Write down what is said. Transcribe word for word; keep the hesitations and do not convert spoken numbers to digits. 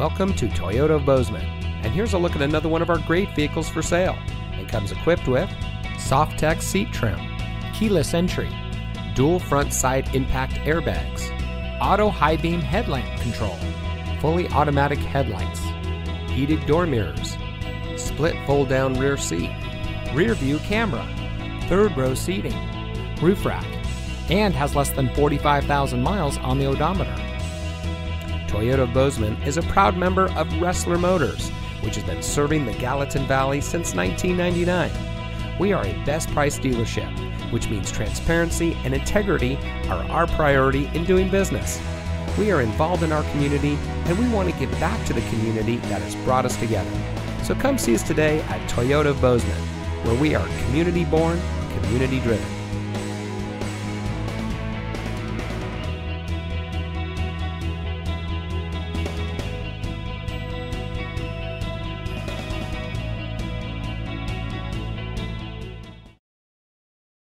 Welcome to Toyota of Bozeman, and here's a look at another one of our great vehicles for sale. It comes equipped with Softex seat trim, keyless entry, dual front side impact airbags, auto high beam headlamp control, fully automatic headlights, heated door mirrors, split fold down rear seat, rear view camera, third row seating, roof rack, and has less than forty-five thousand miles on the odometer. Toyota of Bozeman is a proud member of Ressler Motors, which has been serving the Gallatin Valley since nineteen ninety-nine. We are a best price dealership, which means transparency and integrity are our priority in doing business. We are involved in our community, and we want to give back to the community that has brought us together. So come see us today at Toyota of Bozeman, where we are community born, community driven.